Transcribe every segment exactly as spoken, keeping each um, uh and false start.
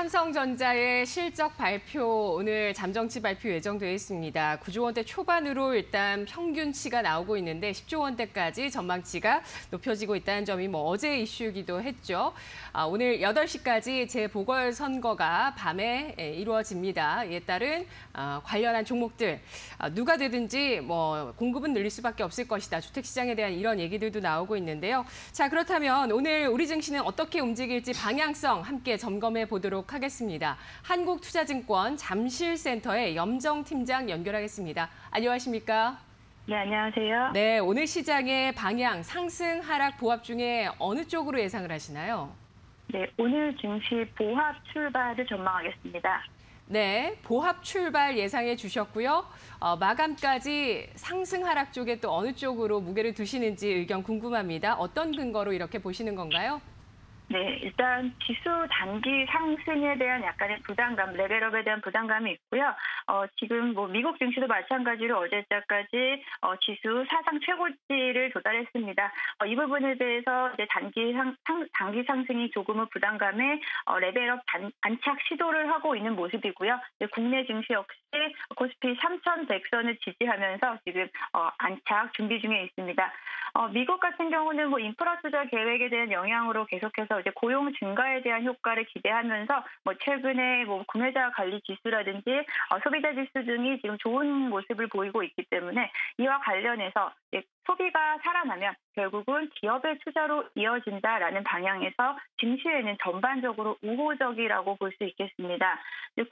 삼성전자의 실적 발표 오늘 잠정치 발표 예정돼 있습니다. 구조 원대 초반으로 일단 평균치가 나오고 있는데 십조 원대까지 전망치가 높여지고 있다는 점이 뭐 어제 이슈이기도 했죠. 아, 오늘 여덟 시까지 재보궐선거가 밤에 예, 이루어집니다. 이에 따른 아, 관련한 종목들 아, 누가 되든지 뭐 공급은 늘릴 수밖에 없을 것이다. 주택시장에 대한 이런 얘기들도 나오고 있는데요. 자, 그렇다면 오늘 우리 증시는 어떻게 움직일지 방향성 함께 점검해 보도록 하겠습니다. 한국투자증권 잠실센터의 염정 팀장 연결하겠습니다. 안녕하십니까? 네, 안녕하세요. 네, 오늘 시장의 방향, 상승, 하락, 보합 중에 어느 쪽으로 예상을 하시나요? 네, 오늘 증시 보합 출발을 전망하겠습니다. 네, 보합 출발 예상해 주셨고요. 어, 마감까지 상승, 하락 쪽에 또 어느 쪽으로 무게를 두시는지 의견 궁금합니다. 어떤 근거로 이렇게 보시는 건가요? 네, 일단 지수 단기 상승에 대한 약간의 부담감, 레벨업에 대한 부담감이 있고요. 어, 지금 뭐 미국 증시도 마찬가지로 어제까지 어, 지수 사상 최고치를 도달했습니다. 어, 이 부분에 대해서 이제 단기 상, 상 단기 상승이 조금은 부담감에 어, 레벨업 단, 안착 시도를 하고 있는 모습이고요. 국내 증시 역시 코스피 삼천백 선을 지지하면서 지금 어, 안착 준비 중에 있습니다. 어, 미국 같은 경우는 뭐 인프라 투자 계획에 대한 영향으로 계속해서 이제 고용 증가에 대한 효과를 기대하면서 뭐 최근에 뭐 구매자 관리 지수라든지 어, 소비자 지수 등이 지금 좋은 모습을 보이고 있기 때문에 이와 관련해서 이제 소비가 살아나면 결국은 기업의 투자로 이어진다라는 방향에서 증시에는 전반적으로 우호적이라고 볼 수 있겠습니다.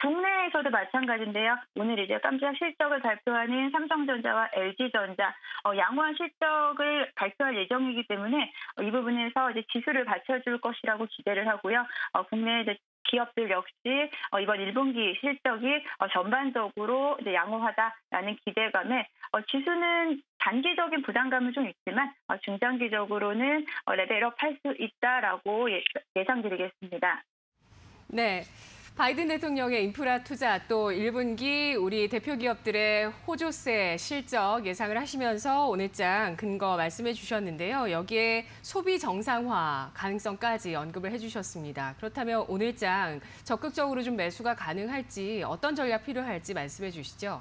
국내에서도 마찬가지인데요. 오늘 이제 깜짝 실적을 발표하는 삼성전자와 엘지전자 어, 양호한 실적을 발표할 예정이기 때문에 어, 이 부분에서 이제 지수를 받쳐줄 것이라고 기대를 하고요. 어, 국내 이제 기업들 역시 이번 일 분기 실적이 전반적으로 양호하다라는 기대감에 지수는 단기적인 부담감은 좀 있지만 중장기적으로는 레벨업할 수 있다라고 예상드리겠습니다. 네. 바이든 대통령의 인프라 투자 또 일 분기 우리 대표 기업들의 호조세 실적 예상을 하시면서 오늘장 근거 말씀해 주셨는데요. 여기에 소비 정상화 가능성까지 언급을 해주셨습니다. 그렇다면 오늘장 적극적으로 좀 매수가 가능할지 어떤 전략 필요할지 말씀해 주시죠.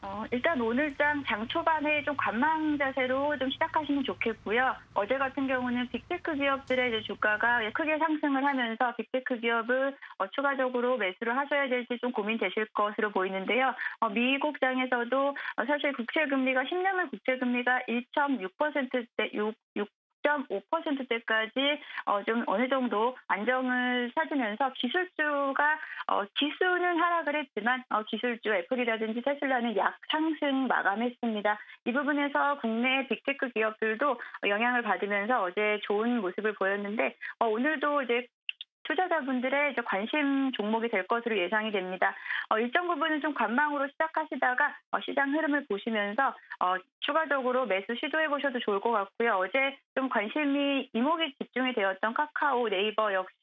어, 일단 오늘장 장 초반에 좀 관망 자세로 좀 시작하시면 좋겠고요. 어제 같은 경우는 빅테크 기업들의 이제 주가가 크게 상승을 하면서 빅테크 기업을 어, 추가적으로 매수를 하셔야 될지 좀 고민되실 것으로 보이는데요. 어, 미국장에서도 어, 사실 국채금리가 십 년물 국채금리가 일 점 육 퍼센트대 육 점 오 퍼센트대까지 어, 좀 어느 정도 안정을 찾으면서 기술주가 어, 지수는 하락을 했지만 어, 기술주 애플이라든지 테슬라는 약상승 마감했습니다. 이 부분에서 국내 빅테크 기업들도 영향을 받으면서 어제 좋은 모습을 보였는데 어, 오늘도 이제 투자자분들의 이제 관심 종목이 될 것으로 예상이 됩니다. 어, 일정 부분은 좀 관망으로 시작하시다가 어, 시장 흐름을 보시면서 어, 추가적으로 매수 시도해보셔도 좋을 것 같고요. 어제 좀 관심이 이목이 집중이 되었던 카카오, 네이버 역시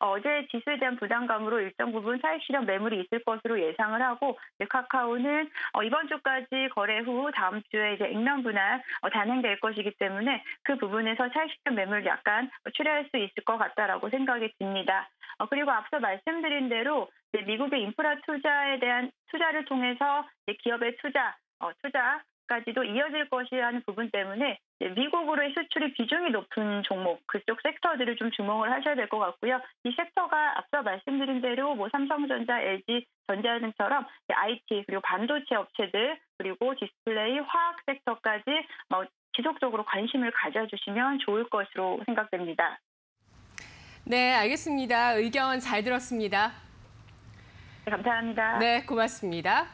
어, 어제 지수에 대한 부담감으로 일정 부분 차익 실현 매물이 있을 것으로 예상을 하고 카카오는 어, 이번 주까지 거래 후 다음 주에 이제 액면 분할 어, 단행될 것이기 때문에 그 부분에서 차익 실현 매물 약간 출하할 수 있을 것 같다라고 생각이 듭니다. 어, 그리고 앞서 말씀드린 대로 미국의 인프라 투자에 대한 투자를 통해서 기업의 투자, 어, 투자까지도 이어질 것이라는 부분 때문에 미국으로의 수출이 비중이 높은 종목, 그쪽 섹터들을 좀 주목을 하셔야 될 것 같고요. 이 섹터가 앞서 말씀드린 대로 뭐 삼성전자, 엘지전자 등처럼 아이티, 그리고 반도체 업체들, 그리고 디스플레이, 화학 섹터까지 뭐 지속적으로 관심을 가져주시면 좋을 것으로 생각됩니다. 네, 알겠습니다. 의견 잘 들었습니다. 네, 감사합니다. 네, 고맙습니다.